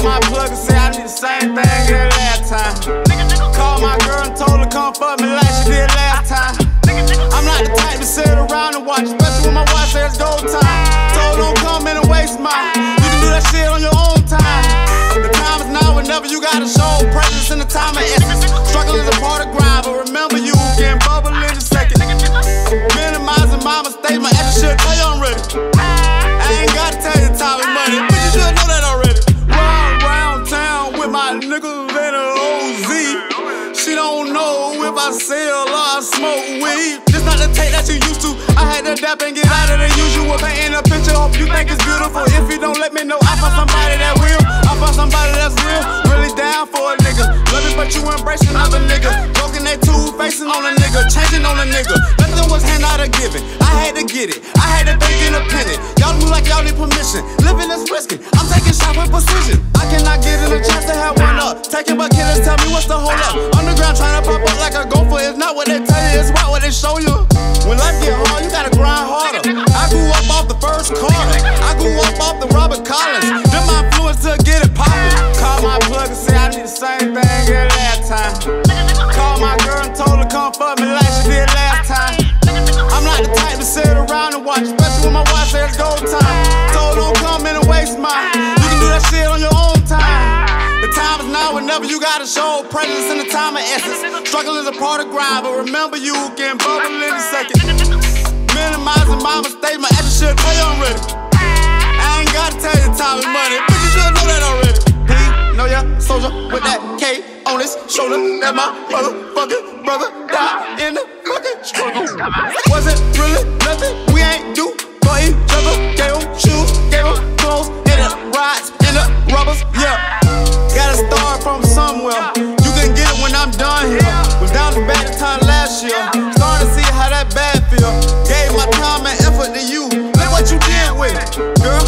Called my plug and said I need the same thing as last time. Called my girl and told her come fuck me like she did last time. I'm not the type to sit around and watch, especially when my wife says go time. Told her don't come in and waste mine. You can do that shit on your own time. The time is now or never, you gotta show presence in the time of essence. Struggle is a part of grind, but remember you getting bubble in a second. Minimizing my mistakes, my extra shit, tell you I'm ready. I ain't gotta tell you the time is money, but you should know that already. Round, round town with my niggas in a OZ. She don't know if I sell or I smoke weed. Just not the tape that you used to. I had to adapt and get out of the usual. Painting a picture, hope you think it's beautiful. If you don't let me know, I find somebody that will. I find somebody that's real, really down for a nigga. Love it, but you embracing another nigga. Broken that two-facing on a nigga, changing on a nigga. Nothing was handout or given. I had to get it. I had to think independent. Y'all move like y'all need permission. Living is risking. I'm taking shots with precision. I cannot get in a chance to have one up. Taking my killers, tell me what's the hold up. Underground trying to pop up like a gopher. It's not what they tell you, it's what they show you. When life get hard, you gotta grind harder. I grew up off the first corner. I grew up off the Robert Collins. Then my influence to get it poppin'. Called my plug and said I need the same thing as last time. Called my girl and told her come fuck me like she did last time. I'm not the type to sit around and watch, especially when my wife says go time. Told her don't come in and waste mine. You can do that shit on your own time. The time is now or never, you gotta show presence in the time of essence. Struggle is a part of grind, but remember you can bubble in a second. Minimizing my mistakes, my extra shit, tell you I'm ready. I ain't gotta tell you the time is money, but you should know that already. He know ya soldier with that K on his shoulder. That my motherfucking brother died in the fucking struggle. Wasn't really nothing we ain't do for each other. Gave him shoes, gave him clothes, and the rides, and the rubbers, yeah. Gotta start from somewhere. You can get it when I'm done here. Was down the bad time last year. Starting to see how that bad feel. Gave my time and effort to you. Look what you did with it, girl.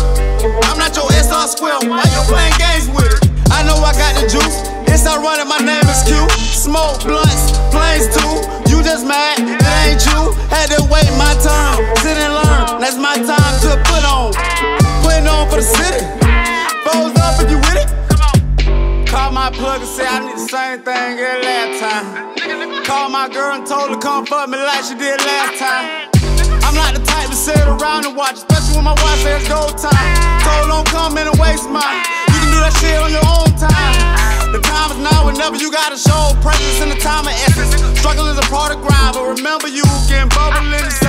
I'm not your SR square. Why you playing games with it? I know I got the juice. It's ironic, my name is Q. Smoke blunts, planes too. You just mad, it ain't you. Had to wait my time, sit and learn. That's my time to put on. Putting on for the city. Fold up if you with it. Called my plug and said I need the same thing as last time. Called my girl and told her come fuck me like she did last time. I'm not the type to sit around and watch, especially when my wife says go time. Told her don't come in and waste mine. You can do that shit on your own time. The time is now or never, you gotta show presence in the time of essence. Struggle is a part of grind, but remember you can bubble in the